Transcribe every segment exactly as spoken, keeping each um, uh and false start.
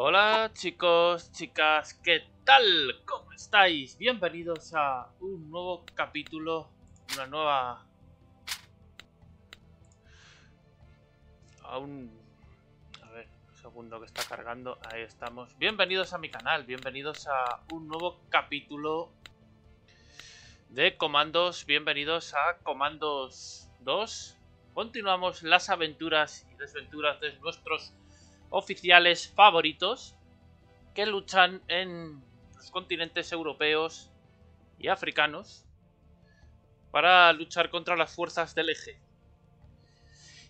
Hola chicos, chicas, ¿qué tal? ¿Cómo estáis? Bienvenidos a un nuevo capítulo, una nueva... A un... A ver, un segundo que está cargando, ahí estamos. Bienvenidos a mi canal, bienvenidos a un nuevo capítulo de Comandos, bienvenidos a Comandos dos. Continuamos las aventuras y desventuras de nuestros oficiales favoritos que luchan en los continentes europeos y africanos para luchar contra las fuerzas del eje.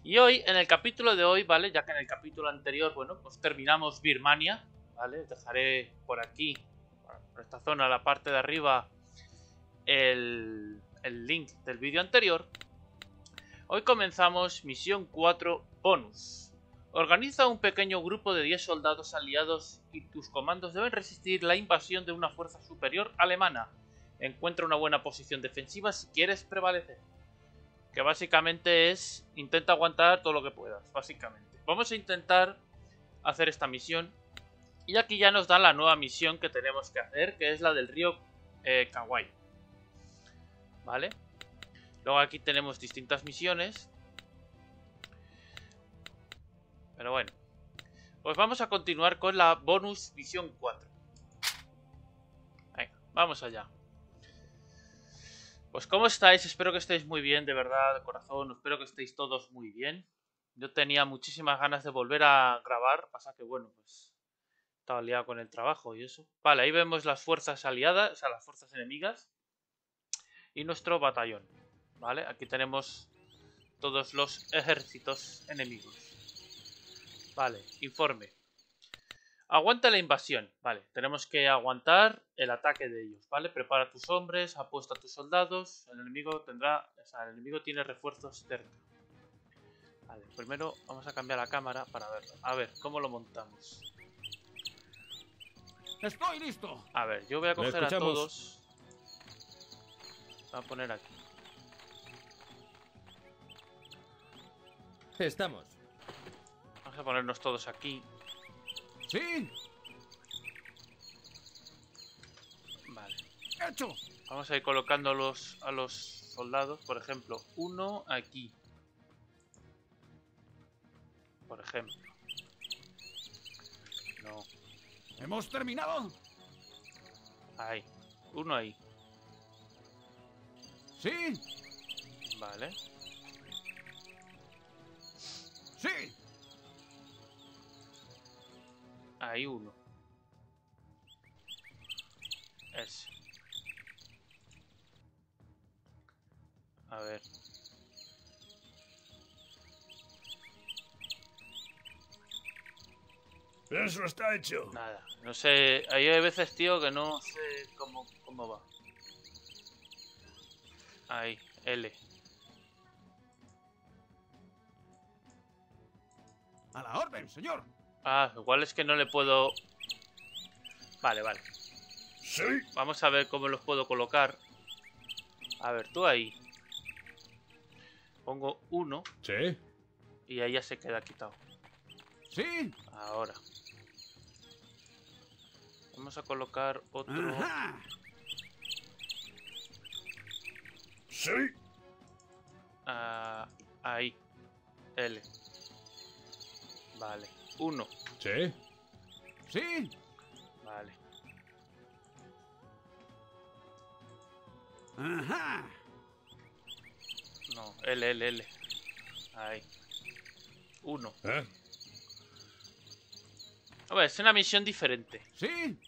Y hoy, en el capítulo de hoy, ¿vale? Ya que en el capítulo anterior, bueno, pues terminamos Birmania, ¿vale? Dejaré por aquí, por esta zona, la parte de arriba, el, el link del vídeo anterior. Hoy comenzamos misión cuatro bonus. Organiza un pequeño grupo de diez soldados aliados y tus comandos deben resistir la invasión de una fuerza superior alemana. Encuentra una buena posición defensiva si quieres prevalecer. Que básicamente es, intenta aguantar todo lo que puedas, básicamente. Vamos a intentar hacer esta misión. Y aquí ya nos da la nueva misión que tenemos que hacer, que es la del río eh, Kauai. ¿Vale? Luego aquí tenemos distintas misiones. Pero bueno, pues vamos a continuar con la bonus misión cuatro. Venga, vamos allá. Pues ¿cómo estáis? Espero que estéis muy bien, de verdad, de corazón. Espero que estéis todos muy bien. Yo tenía muchísimas ganas de volver a grabar, pasa que bueno, pues estaba liado con el trabajo y eso. Vale, ahí vemos las fuerzas aliadas, o sea, las fuerzas enemigas. Y nuestro batallón, ¿vale? Aquí tenemos todos los ejércitos enemigos. Vale, informe. Aguanta la invasión. Vale, tenemos que aguantar el ataque de ellos, ¿vale? Prepara a tus hombres, apuesta a tus soldados. El enemigo tendrá... O sea, el enemigo tiene refuerzos cerca. Vale, primero vamos a cambiar la cámara para verlo. A ver, ¿cómo lo montamos? Estoy listo. A ver, yo voy a coger a todos. Voy a poner aquí. Estamos. A ponernos todos aquí. Sí. Vale. Hecho. Vamos a ir colocando a los, a los soldados. Por ejemplo, uno aquí. Por ejemplo. No. Hemos terminado. Ahí. Uno ahí. Sí. Vale. Sí. Ahí uno. Ese. A ver. Eso está hecho. Nada, no sé. Ahí hay veces, tío, que no sé cómo, cómo va. Ahí, L. A la orden, señor. Ah, igual es que no le puedo... Vale, vale. Sí. Vamos a ver cómo los puedo colocar. A ver, tú ahí. Pongo uno. Sí. Y ahí ya se queda quitado. Sí. Ahora. Vamos a colocar otro. Ajá. Sí. Ah, ahí. L. Vale. Uno. Sí. Sí. Vale. Ajá. No, L, L, L. Ahí. Uno. ¿Eh? A ver, es una misión diferente. Sí.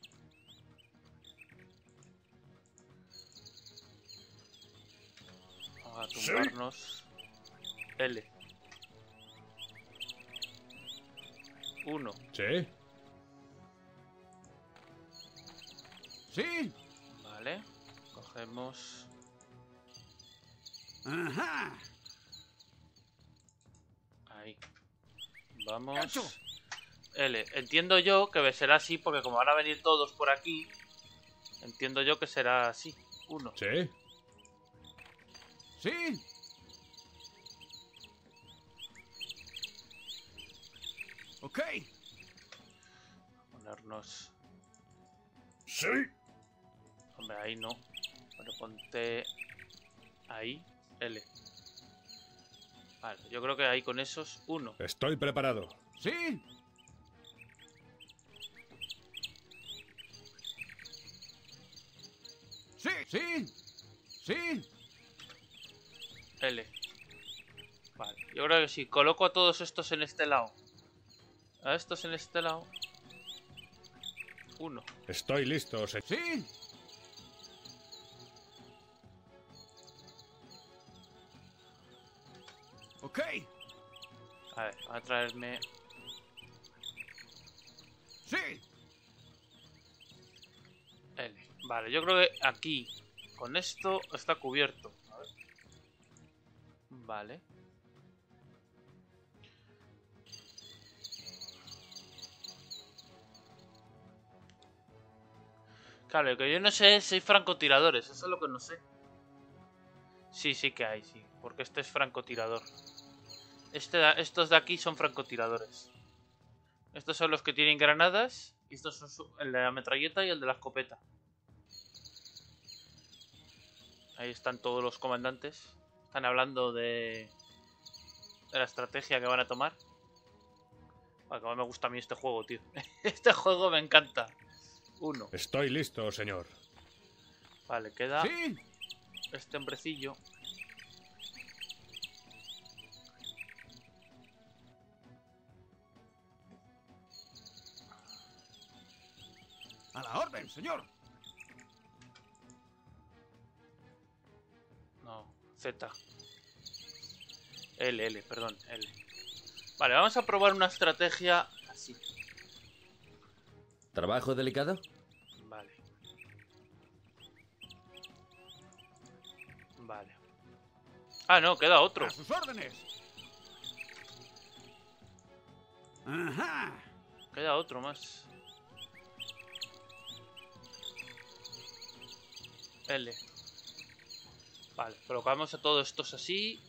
Vamos a tumbarnos. Sí. L. Uno. Sí. Sí. Vale. Cogemos. Ajá. Ahí. Vamos. Cacho. L. Entiendo yo que será así porque como van a venir todos por aquí, entiendo yo que será así. Uno. Sí. Sí. Ok. ponernos... ¡Sí! Hombre, ahí no. Bueno, ponte... ahí. L. Vale, yo creo que ahí con esos uno. Estoy preparado. ¡Sí! ¡Sí! ¡Sí! ¡Sí! L. Vale, yo creo que si coloco a todos estos en este lado. A estos en este lado. Uno. Estoy listo, se... ¡Sí! Ok. A ver, va a traerme... ¡Sí! L. Vale, yo creo que aquí, con esto, está cubierto. A ver. Vale. Claro, lo que yo no sé es si hay francotiradores, eso es lo que no sé. Sí, sí que hay, sí, porque este es francotirador. Este, estos de aquí son francotiradores. Estos son los que tienen granadas, y estos son su, el de la metralleta y el de la escopeta. Ahí están todos los comandantes. Están hablando de, de la estrategia que van a tomar. Bueno, como me gusta a mí este juego, tío. Este juego me encanta. Uno. Estoy listo, señor. Vale, queda ¿sí? Este hombrecillo. A la orden, señor. No, Z. L, L, perdón, L. Vale, vamos a probar una estrategia así. ¿Trabajo delicado? Vale. Vale. Ah, no, queda otro. ¡A sus órdenes! Ajá. Queda otro más. L. Vale, colocamos a todos estos así.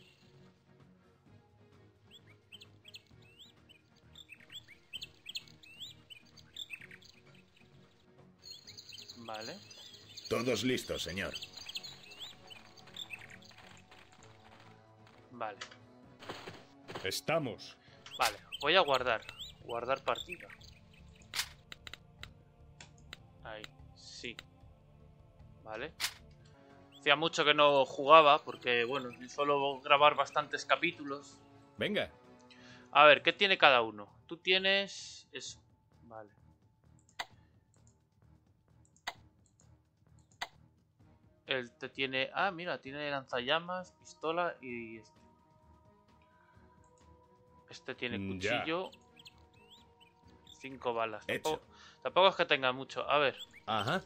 Vale. Todos listos, señor. Vale. Estamos. Vale, voy a guardar. Guardar partida. Ahí, sí. Vale. Hacía mucho que no jugaba, porque, bueno, suelo grabar bastantes capítulos. Venga. A ver, ¿qué tiene cada uno? Tú tienes... eso. Vale. Él te tiene... ah, mira, tiene lanzallamas, pistola y este. Este tiene cuchillo. Ya. Cinco balas. Tampoco, tampoco es que tenga mucho. A ver. Ajá.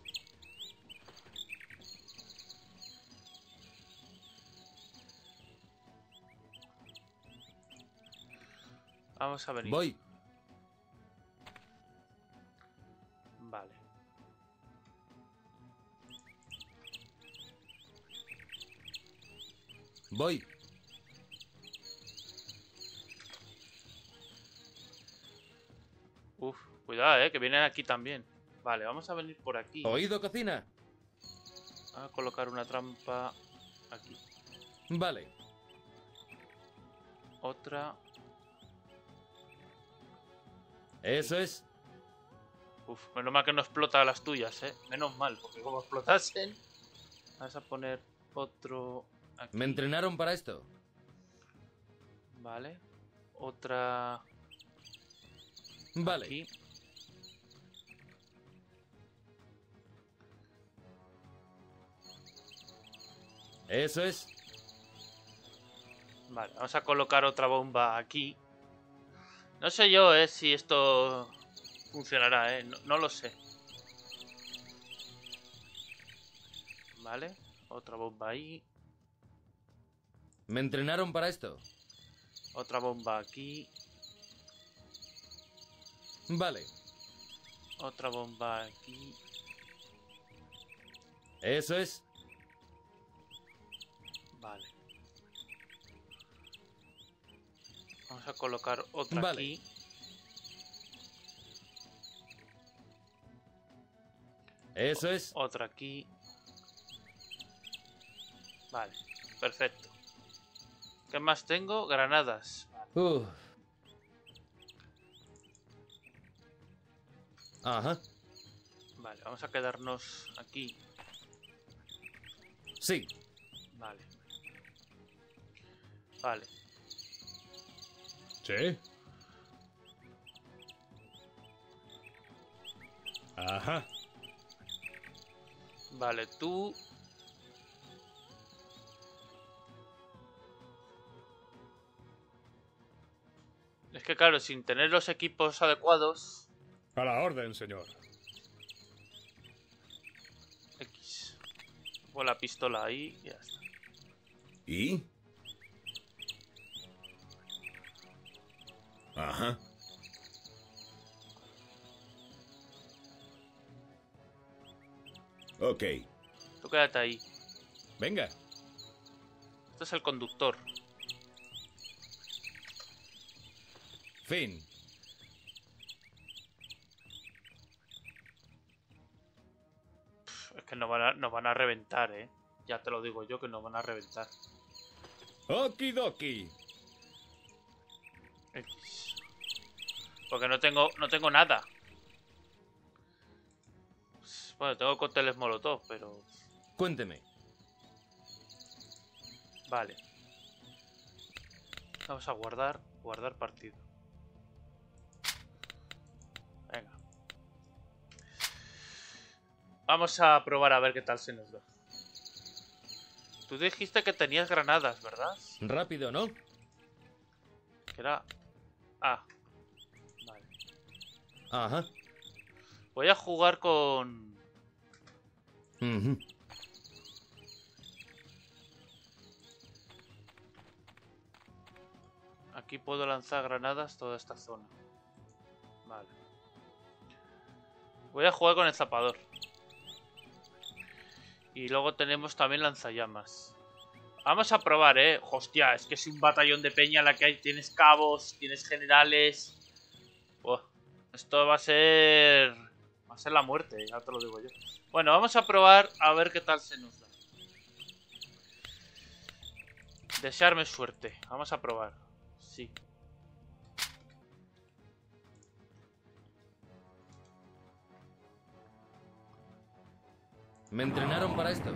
Vamos a venir. Voy. Vale. Voy. Uf, cuidado, eh, que vienen aquí también. Vale, vamos a venir por aquí. Oído, cocina. Vamos a colocar una trampa aquí. Vale. Otra. Eso es. Uf, menos mal que no explota las tuyas, eh. Menos mal, porque como explotasen... Vamos a poner otro... aquí. Me entrenaron para esto. Vale. Otra. Vale. Aquí. Eso es. Vale, vamos a colocar otra bomba aquí. No sé yo, eh, si esto funcionará, eh. No, no lo sé. Vale. Otra bomba ahí. Me entrenaron para esto. Otra bomba aquí. Vale. Otra bomba aquí. Eso es. Vale. Vamos a colocar otra vale. aquí. Eso es. Otro aquí. Vale, perfecto. ¿Qué más tengo? Granadas. Vale. Uh. Ajá. Vale, vamos a quedarnos aquí. Sí. Vale. Vale. Sí. Ajá. Vale, tú... Es que claro, sin tener los equipos adecuados... A la orden, señor. X. Pongo la pistola ahí y ya está. ¿Y? Ajá. Ok. Tú quédate ahí. Venga. Este es el conductor. Fin. Pff, es que nos van, a, nos van a reventar, eh. Ya te lo digo yo que nos van a reventar. Okidoki. X. Porque no tengo, no tengo nada. Bueno, tengo cócteles molotov, pero... Cuénteme. Vale. Vamos a guardar, guardar partido. Venga. Vamos a probar a ver qué tal se nos da. Tú dijiste que tenías granadas, ¿verdad? Rápido, ¿no? Que era... Ah. Vale. Ajá. Voy a jugar con... Uh-huh. Aquí puedo lanzar granadas toda esta zona. Vale. Voy a jugar con el zapador. Y luego tenemos también lanzallamas. Vamos a probar, eh. Hostia, es que es un batallón de peña la que hay. Tienes cabos, tienes generales. Buah. Esto va a ser... Va a ser la muerte, ya te lo digo yo. Bueno, vamos a probar a ver qué tal se nos da. Desearme suerte. Vamos a probar. Sí. Me entrenaron para esto.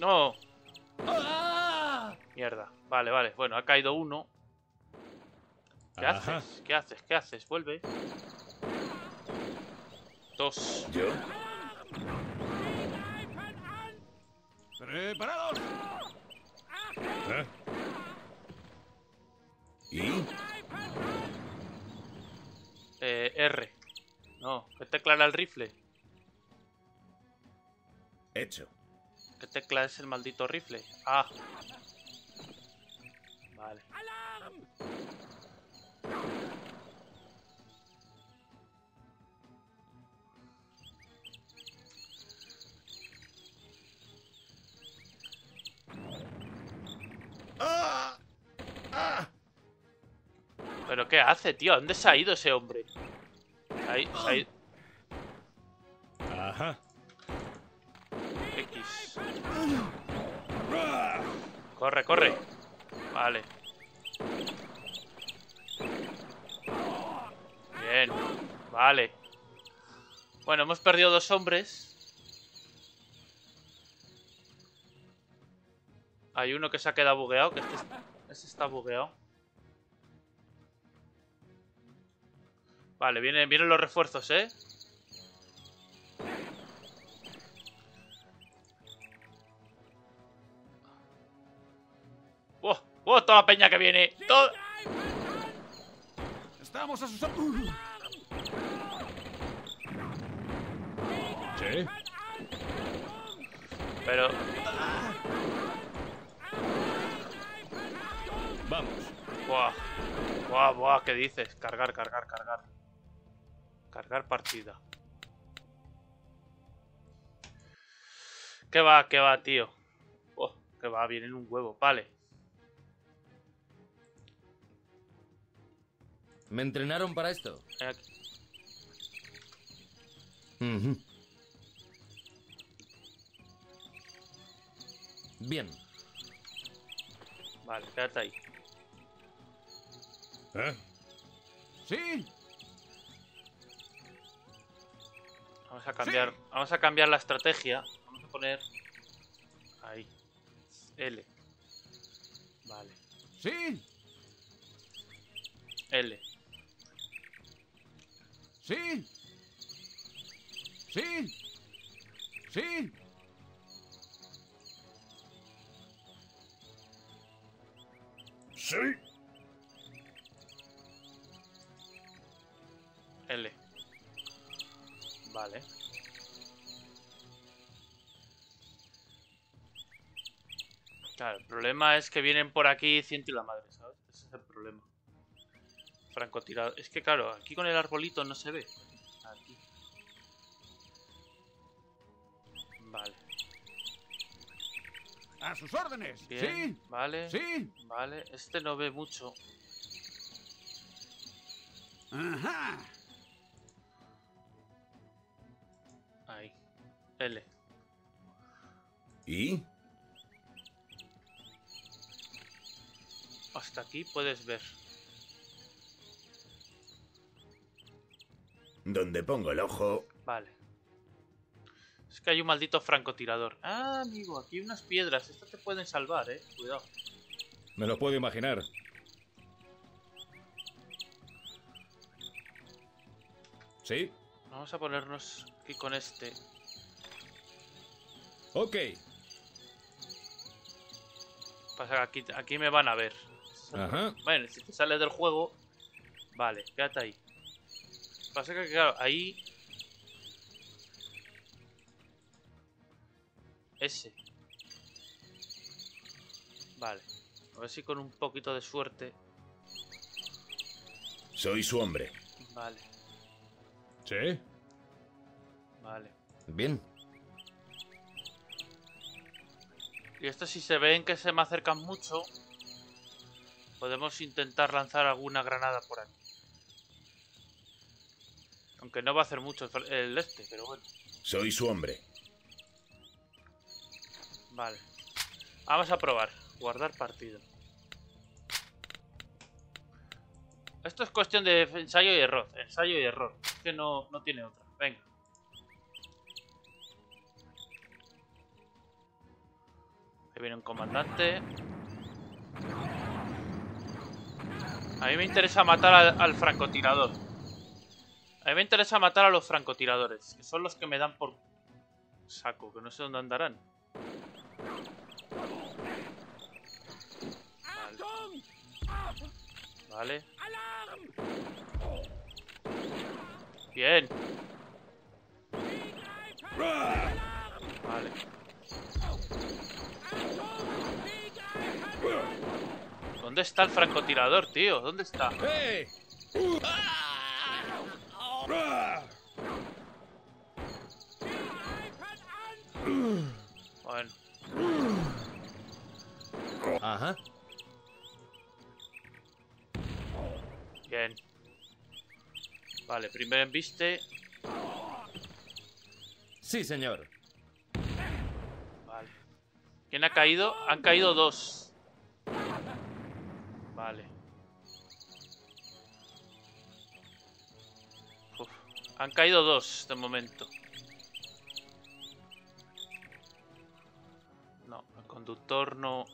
No. Mierda. Vale, vale. Bueno, ha caído uno. ¿Qué Ajá. haces? ¿Qué haces? ¿Qué haces? Vuelve. Dos. ¿Yo? ¡Preparados! ¿Eh? ¿Y? Eh, R. No, ¿qué tecla era el rifle? Hecho. ¿Qué tecla es el maldito rifle? Ah. Vale. ¿Pero qué hace, tío? ¿Dónde se ha ido ese hombre? Ahí, se ha ido. Ajá. X. Corre, corre. Vale. Bien. Vale. Bueno, hemos perdido dos hombres. Hay uno que se ha quedado bugueado, que este, este está bugueado. Vale, vienen, vienen los refuerzos, ¿eh? ¡Wow! ¡Wow! ¡Toda la peña que viene! ¡Toda! ¡Estamos a sus... Uh. ¿Sí? Pero... Ah. Vamos. Buah. Buah, buah, ¿qué dices? Cargar, cargar, cargar. Cargar partida. ¿Qué va, qué va, tío? Oh, que va, vienen un huevo, vale. Me entrenaron para esto. Aquí. Uh-huh. Bien. Vale, quédate ahí. ¿Eh? Sí. Vamos a cambiar, sí. Vamos a cambiar la estrategia. Vamos a poner ahí. L. Vale. Sí. L. Sí. Sí. Sí. Sí. L. Vale. Claro, el problema es que vienen por aquí ciento y la madre, ¿sabes? Ese es el problema. Francotirado. Es que claro, aquí con el arbolito no se ve. Aquí. Vale. A sus órdenes. Bien, sí. Vale. Sí. Vale. Este no ve mucho. Ajá. Ahí. L. ¿Y? Hasta aquí puedes ver. Donde pongo el ojo. Vale. Es que hay un maldito francotirador. Ah, amigo, aquí hay unas piedras. Estas te pueden salvar, eh. Cuidado. Me lo puedo imaginar. Sí. Vamos a ponernos aquí con este. Ok. Pasa que aquí, aquí me van a ver. Ajá. Bueno, si te sales del juego. Vale, quédate ahí. Pasa que, claro, ahí. Ese. Vale. A ver si con un poquito de suerte. Soy su hombre. Vale. ¿Sí? Vale. Bien. Y esto, si se ven que se me acercan mucho, podemos intentar lanzar alguna granada por aquí. Aunque no va a hacer mucho el este, pero bueno. Soy su hombre. Vale. Vamos a probar. Guardar partido. Esto es cuestión de ensayo y error. Ensayo y error. Es que no, no tiene otra. Venga. Ahí viene un comandante. A mí me interesa matar al, al francotirador. A mí me interesa matar a los francotiradores, que son los que me dan por saco, que no sé dónde andarán. Vale. Vale. Bien. Vale. ¿Dónde está el francotirador, tío? ¿Dónde está? Bueno. Ajá. Bien. Vale, primer embiste. Sí, señor. Vale. ¿Quién ha caído? Han caído dos. Vale. Uf. Han caído dos de momento. No, el conductor no.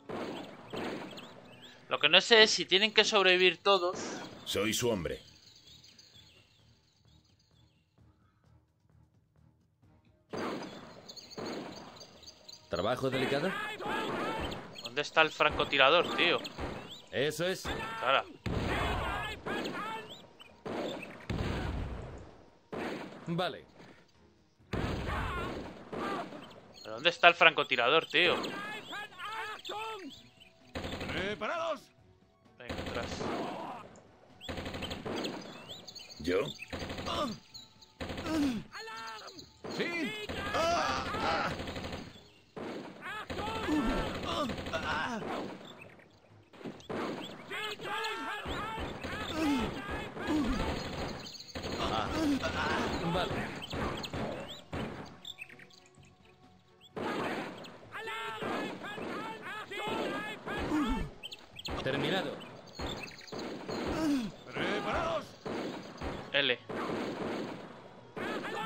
Lo que no sé es si tienen que sobrevivir todos. Soy su hombre. ¿Trabajo delicado? ¿Dónde está el francotirador, tío? Eso es. Cara. Vale. ¿Dónde está el francotirador, tío? ¡Preparados! Venga, atrás. ¿Yo? ¡Sí! Vale. Terminado. ¡Preparados! L.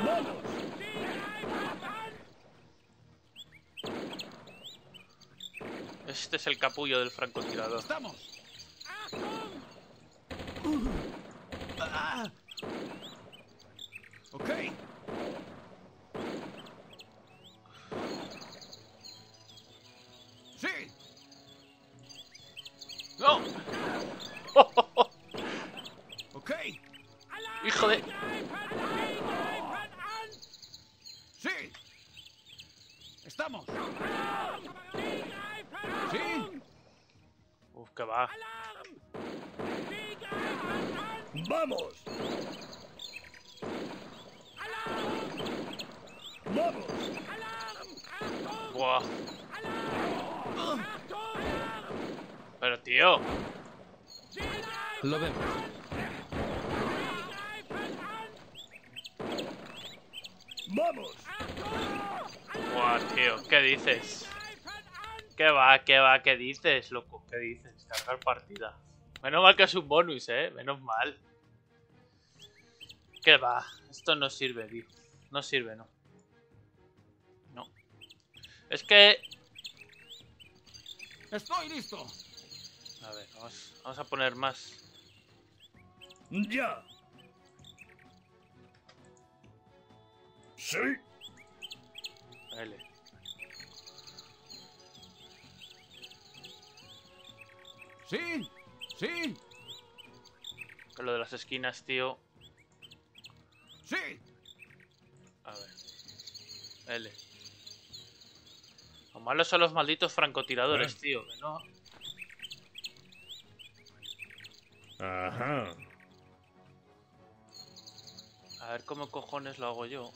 ¡Vamos! Este es el capullo del francotirador. ¡Estamos! Ok. Sí. No. Oh, oh, oh. Ok. Hijo de. Sí. Estamos. Sí. Uf, que va. ¡Vamos! ¡Vamos! ¡Buah! Pero tío. Lo vemos. ¡Vamos! ¡Buah, tío! ¿Qué dices? ¿Qué va? ¿Qué va? ¿Qué dices, loco? ¿Qué dices? Cargar partida. Menos mal que es un bonus, eh. Menos mal. ¿Qué va? Esto no sirve, tío. No sirve, no. No. Es que... Estoy listo. A ver, vamos, vamos a poner más. Ya. Sí. Vale. Sí. Sí. Con lo de las esquinas, tío. Sí. A ver. L. Lo malo son los malditos francotiradores, ¿eh? Tío. Que no. Ajá. A ver cómo cojones lo hago yo.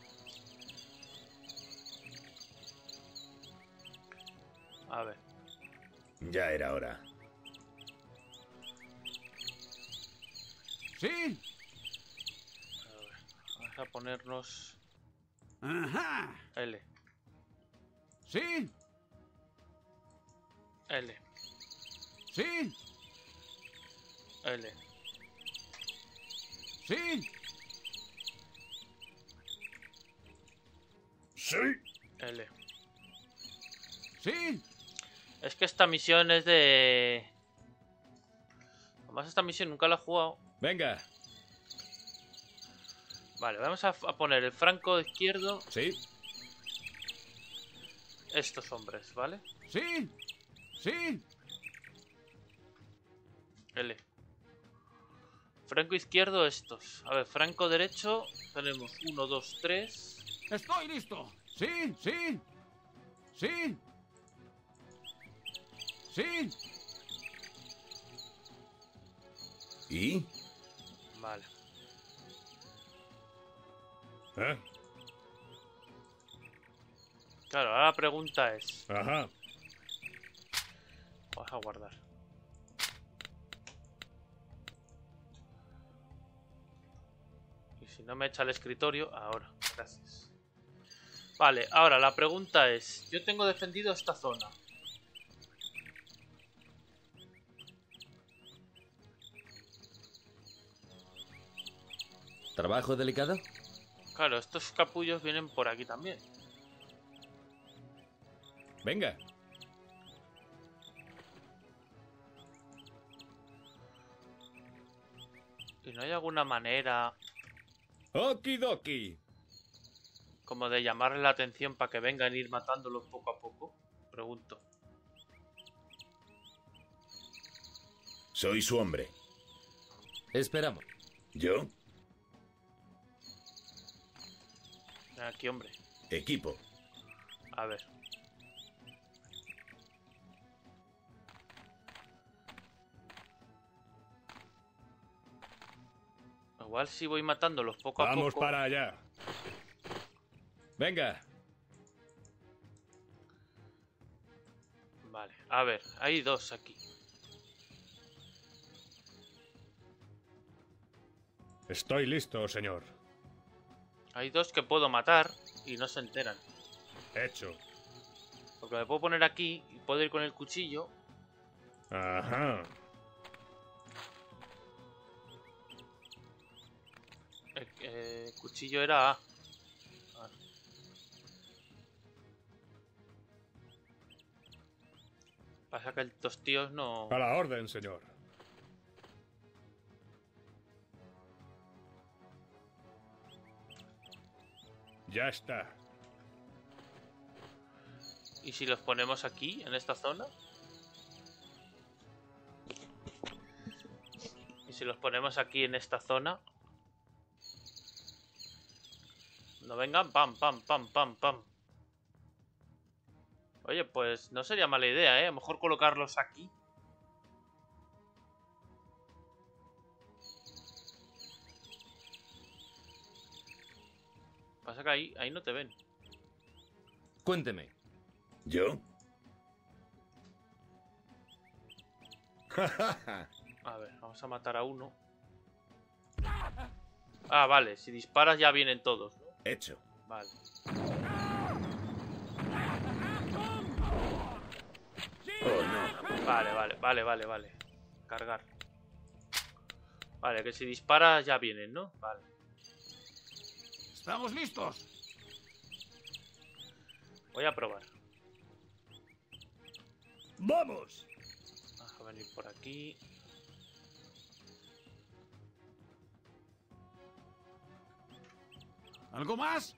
A ver. Ya era hora. Sí. A ver, vamos a ponernos. Ajá. L. Sí. L. Sí. L. Sí. Sí. L. Sí. Es que esta misión es de. Además esta misión nunca la he jugado. Venga. Vale, vamos a, a poner el franco izquierdo. Sí. Estos hombres, ¿vale? Sí. Sí. L. Franco izquierdo, estos. A ver, franco derecho. Tenemos uno, dos, tres. Estoy listo. Sí, sí. Sí. Sí. ¿Y? Vale. ¿Eh? Claro, ahora la pregunta es... Ajá. Vamos a guardar. Y si no me echa el escritorio... Ahora, gracias. Vale, ahora la pregunta es... Yo tengo defendido esta zona. ¿Trabajo delicado? Claro, estos capullos vienen por aquí también. Venga. ¿Y no hay alguna manera... Okidoki. Como de llamarle la atención para que vengan a ir matándolos poco a poco? Pregunto. Soy su hombre. Esperamos. ¿Yo? Aquí, hombre. Equipo. A ver. Igual si voy matándolos poco a poco. Vamos para allá. Venga. Vale, a ver, hay dos aquí. Estoy listo, señor. Hay dos que puedo matar y no se enteran. Hecho. Porque me puedo poner aquí y puedo ir con el cuchillo. Ajá. El, el cuchillo era A. Vale. Pasa que estos tíos no... A la orden, señor. Ya está. ¿Y si los ponemos aquí, en esta zona? ¿Y si los ponemos aquí, en esta zona? No vengan, pam, pam, pam, pam, pam. Oye, pues no sería mala idea, ¿eh? A lo mejor colocarlos aquí. Pasa que ahí, ahí no te ven. Cuénteme. ¿Yo? A ver, vamos a matar a uno. Ah, vale, si disparas ya vienen todos, ¿no? Hecho. Vale. Oh, no. Vale, vale, vale, vale, vale. Cargar. Vale, que si disparas ya vienen, ¿no? Vale. ¡Estamos listos! Voy a probar. ¡Vamos! Vamos a venir por aquí. ¿Algo más?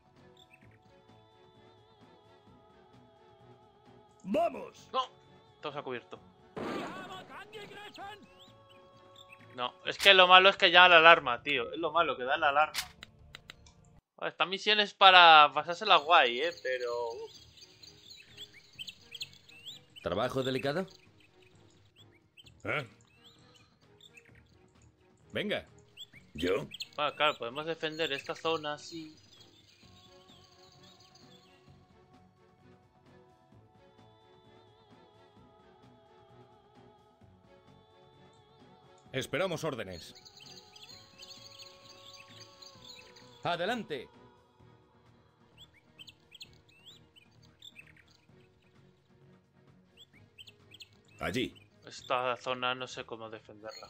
¡Vamos! ¡No! Todo se ha cubierto. No, es que lo malo es que ya da la alarma, tío. Es lo malo, que da la alarma. Esta misión es para pasársela guay, eh, pero... ¿Trabajo delicado? ¿Eh? Venga. ¿Yo? Ah, claro, podemos defender esta zona, sí. Esperamos órdenes. ¡Adelante! Allí. Esta zona no sé cómo defenderla.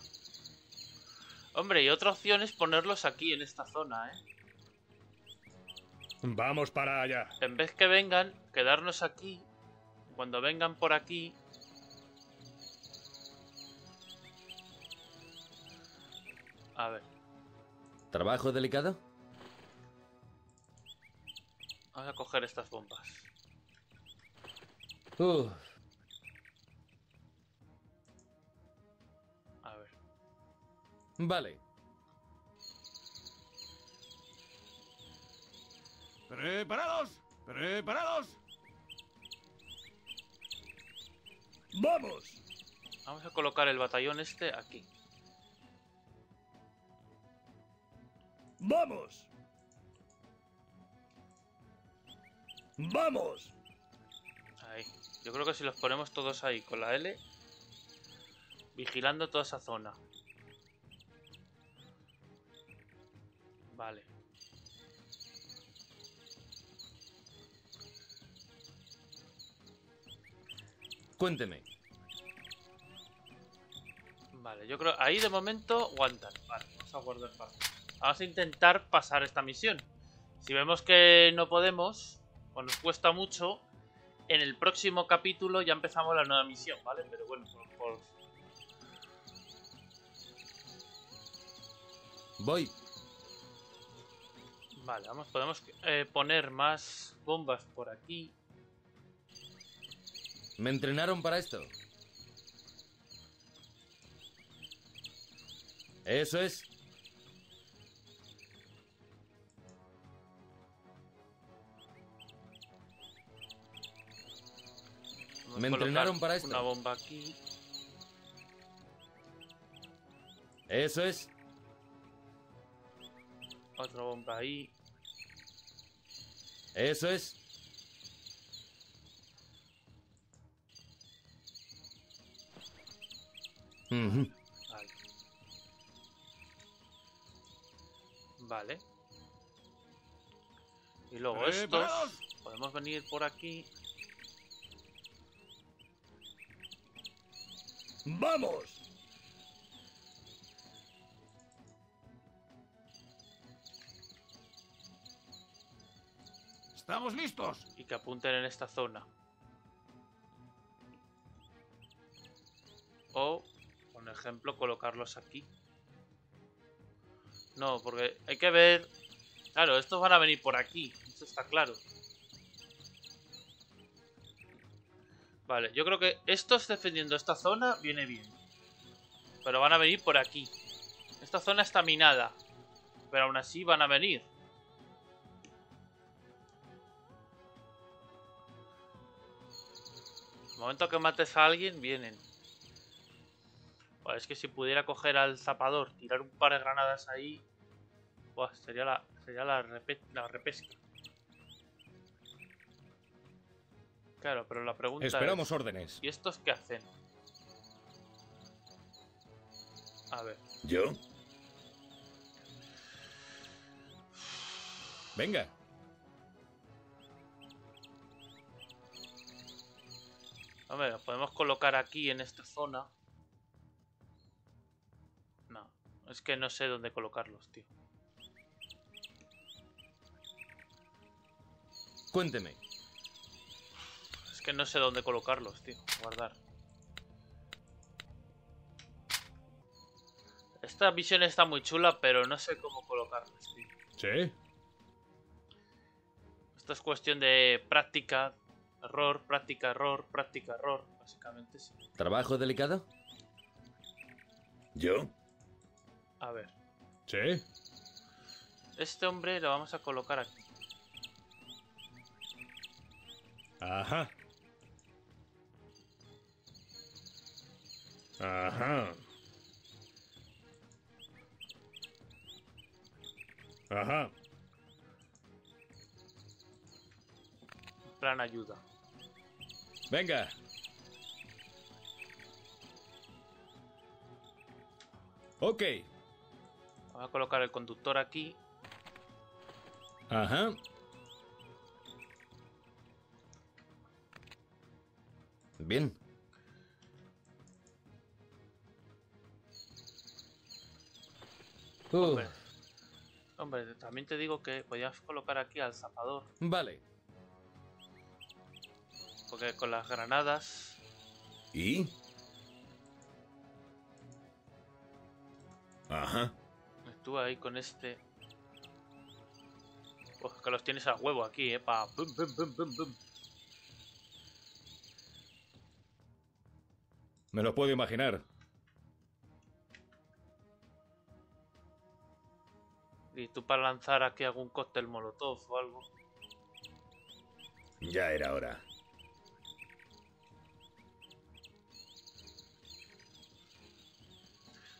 Hombre, y otra opción es ponerlos aquí, en esta zona, ¿eh? Vamos para allá. En vez que vengan, quedarnos aquí. Cuando vengan por aquí... A ver. ¿Trabajo delicado? Vamos a coger estas bombas. Uh. A ver. Vale. ¡Preparados! ¡Preparados! ¡Vamos! Vamos a colocar el batallón este aquí. ¡Vamos! ¡Vamos! Ahí. Yo creo que si los ponemos todos ahí, con la L, vigilando toda esa zona. Vale. Cuénteme. Vale, yo creo... Ahí de momento aguantan. Vale, vamos a guardar paso. Vamos a intentar pasar esta misión. Si vemos que no podemos... o nos cuesta mucho, en el próximo capítulo ya empezamos la nueva misión, ¿vale? Pero bueno, por... por... Voy. Vale, vamos, podemos eh, poner más bombas por aquí. Me entrenaron para esto. Eso es. Me entrenaron para esto. Una bomba aquí. Eso es. Otra bomba ahí. Eso es. Uh-huh. Vale. Vale. Y luego estos, podemos venir por aquí. ¡Vamos! ¡Estamos listos! Y que apunten en esta zona. O, por ejemplo, colocarlos aquí. No, porque hay que ver... Claro, estos van a venir por aquí. Eso está claro. Vale, yo creo que estos defendiendo esta zona viene bien. Pero van a venir por aquí. Esta zona está minada. Pero aún así van a venir. El momento que mates a alguien, vienen. Bueno, es que si pudiera coger al zapador, tirar un par de granadas ahí... Buah, sería la, sería la, repe, la repesca. Claro, pero la pregunta Esperamos es... Esperamos órdenes. ¿Y estos qué hacen? A ver. ¿Yo? Venga. A ver, podemos colocar aquí en esta zona. No, es que no sé dónde colocarlos, tío. Cuénteme. Es que no sé dónde colocarlos, tío. Guardar. Esta visión está muy chula, pero no sé cómo colocarlos, tío. ¿Sí? Esto es cuestión de práctica, error, práctica, error, práctica, error. Básicamente, sí. ¿Trabajo delicado? ¿Yo? A ver. ¿Sí? Este hombre lo vamos a colocar aquí. Ajá. Ajá. Ajá. Plan ayuda. Venga. Ok. Vamos a colocar el conductor aquí. Ajá. Bien. Uh. Hombre. Hombre, también te digo que podías colocar aquí al zapador. Vale. Porque con las granadas... ¿Y? Ajá. Tú ahí con este... Pues que los tienes a huevo aquí, eh, pa... Bum, bum, bum, bum, bum. Me lo puedo imaginar. ¿Y tú para lanzar aquí algún cóctel molotov o algo? Ya era hora.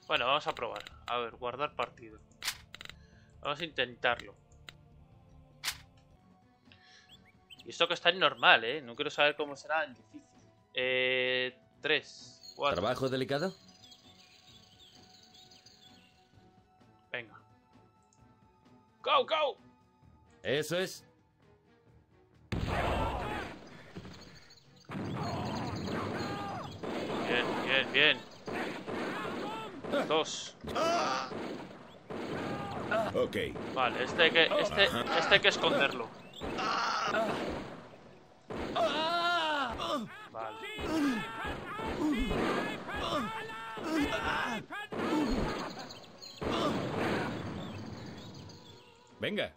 Bueno, vamos a probar. A ver, guardar partido. Vamos a intentarlo. Y esto que está en normal, ¿eh? No quiero saber cómo será en difícil. Eh... tres. Cuatro. ¿Trabajo delicado? Venga. ¡Go, go! Eso es. Bien, bien, bien. Dos. Ok. Vale, este hay que, este, este hay que esconderlo. Vale. Venga.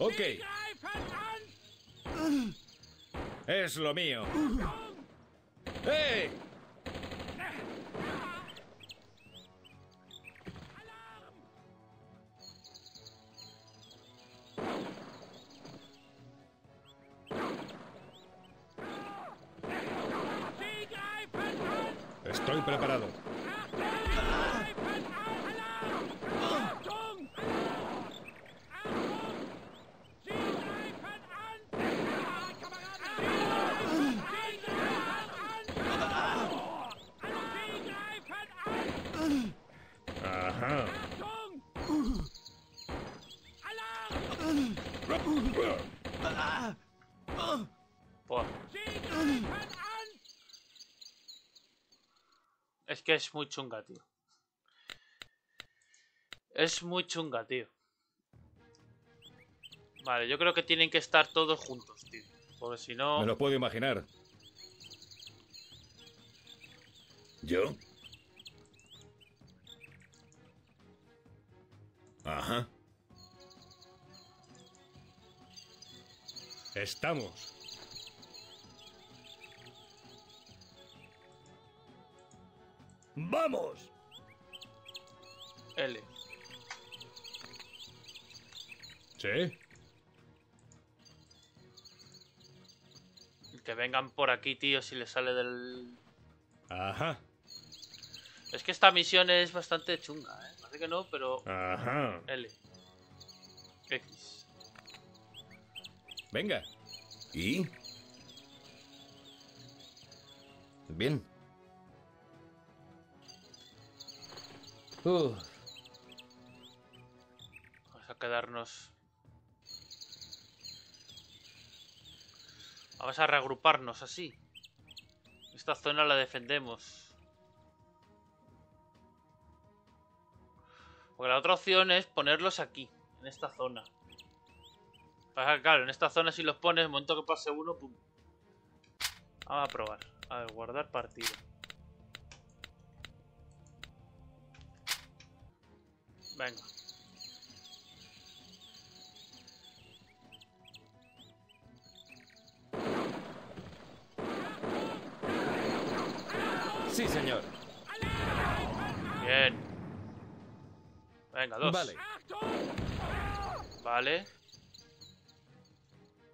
Ok. Es lo mío. ¡Hey! Estoy preparado. Ajá. Es que es muy chunga, tío. Es muy chunga, tío. Vale, yo creo que tienen que estar todos juntos, tío. Porque si no... Me lo puedo imaginar. ¿Yo? Ajá. Estamos. ¡Vamos! L. ¿Sí? Que vengan por aquí, tío, si les sale del... Ajá. Es que esta misión es bastante chunga, ¿eh? Parece que no, pero... Ajá. L. X. Venga. ¿Y? Bien. Uh. Vamos a quedarnos... Vamos a reagruparnos así. Esta zona la defendemos. Porque la otra opción es ponerlos aquí, en esta zona. Para, claro, en esta zona si los pones, en el momento que pase uno, pum. Vamos a probar. A ver, guardar partida. Venga. Sí, señor. Bien. Venga, dos. Vale. Vale.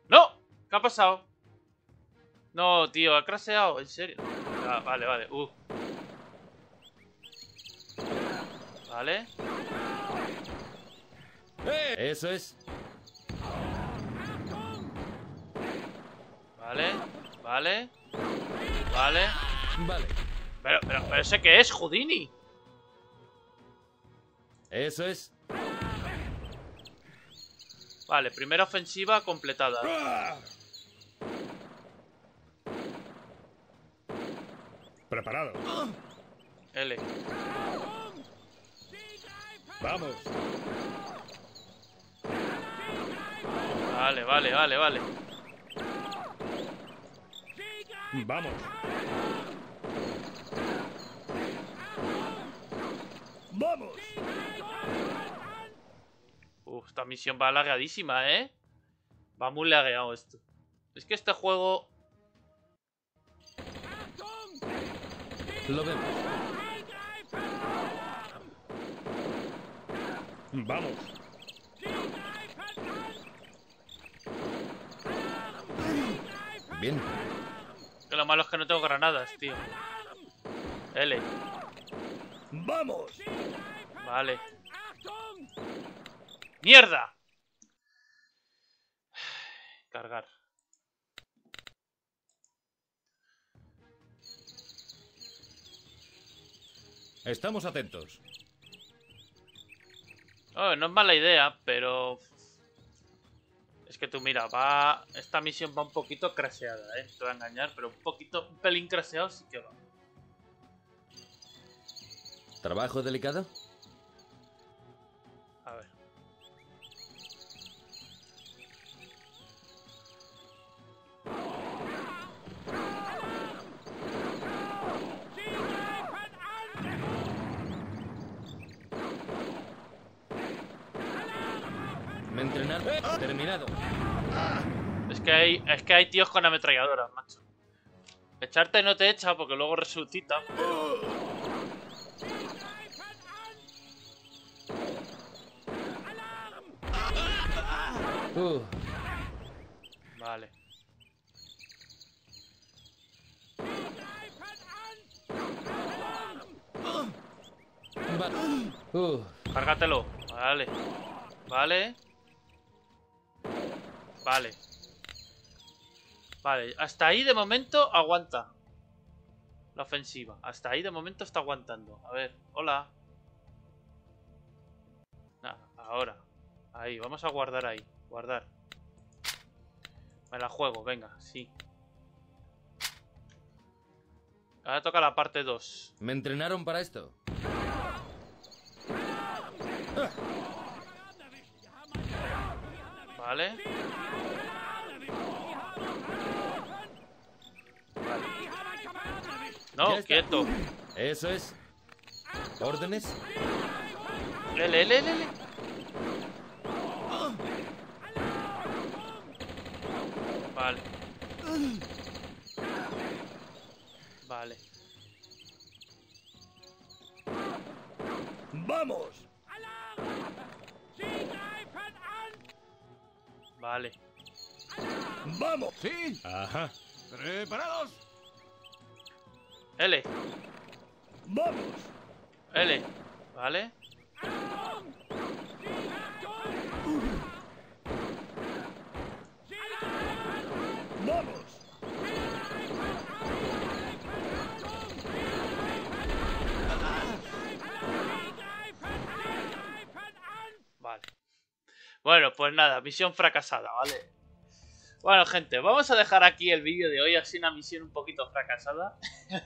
¡No! ¿Qué ha pasado? No, tío, ha craseado. ¿En serio? Ah, vale, vale. Uh. Vale. Eso es. Vale. Vale. Vale. Vale. Pero, pero, pero ese que es, Houdini. Eso es. Vale, primera ofensiva completada. Preparado. L. Vamos. Vale, vale, vale, vale. Vamos. ¡Vamos! Uf, esta misión va lagadísima, ¿eh? Va muy lagueado esto. Es que este juego... Lo vemos. ¡Vamos! Bien. Que lo malo es que no tengo granadas, tío. L. ¡Vamos! Vale. ¡Mierda! Cargar. Estamos atentos. Oh, no es mala idea, pero... Es que tú mira, va... Esta misión va un poquito craseada, ¿eh? Te voy a engañar, pero un poquito... Un pelín craseado sí que va. ¿Trabajo delicado? A ver. Me entrenaron. Terminado. Es que hay, es que hay tíos con ametralladoras, macho. Echarte no te echa porque luego resucita. Pero... Uh. Vale. Uh. Cárgatelo. Vale. Vale. Vale. Vale. Hasta ahí de momento aguanta. La ofensiva. Hasta ahí de momento está aguantando. A ver. Hola. Nada. Ahora. Ahí. Vamos a guardar ahí. Guardar. Me la juego, venga, sí. Ahora toca la parte dos. Me entrenaron para esto. Vale. No, quieto. Eso es. ¿Órdenes? Lele, lele, lele. Vale. Vale. ¡Vamos! Vale. ¡Vamos! ¡Sí! Ajá. ¡Preparados! L. ¡Vamos! L. Vale. Bueno, pues nada, misión fracasada, ¿vale? Bueno, gente, vamos a dejar aquí el vídeo de hoy. Ha sido una misión un poquito fracasada,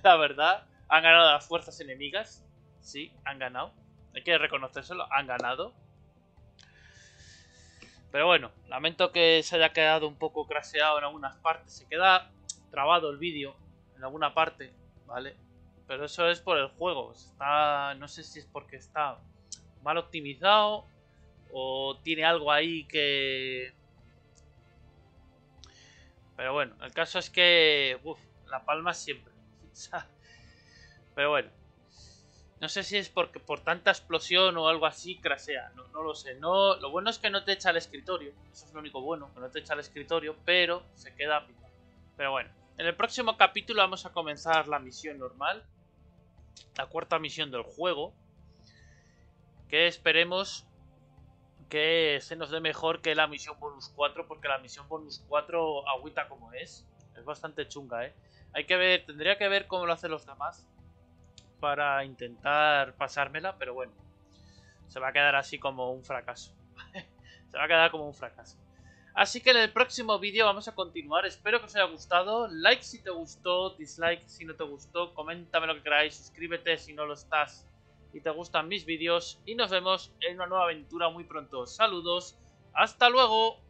la verdad. Han ganado las fuerzas enemigas. Sí, han ganado. Hay que reconocérselo, han ganado. Pero bueno, lamento que se haya quedado un poco craseado en algunas partes. Se queda trabado el vídeo en alguna parte, ¿vale? Pero eso es por el juego. Está, no sé si es porque está mal optimizado o tiene algo ahí que... Pero bueno, el caso es que... Uf, la palma siempre. Pero bueno. No sé si es porque por tanta explosión o algo así crasea. No, no lo sé. No, lo bueno es que no te echa al escritorio. Eso es lo único bueno, que no te echa al escritorio, pero se queda picado. Pero bueno. En el próximo capítulo vamos a comenzar la misión normal. La cuarta misión del juego. Que esperemos... que se nos dé mejor que la misión bonus cuatro, porque la misión bonus cuatro agüita como es. Es bastante chunga, ¿eh? Hay que ver, tendría que ver cómo lo hacen los demás para intentar pasármela, pero bueno. Se va a quedar así como un fracaso. Se va a quedar como un fracaso. Así que en el próximo vídeo vamos a continuar. Espero que os haya gustado. Like si te gustó, dislike si no te gustó. Coméntame lo que queráis, suscríbete si no lo estás y te gustan mis vídeos, y nos vemos en una nueva aventura muy pronto. Saludos, hasta luego.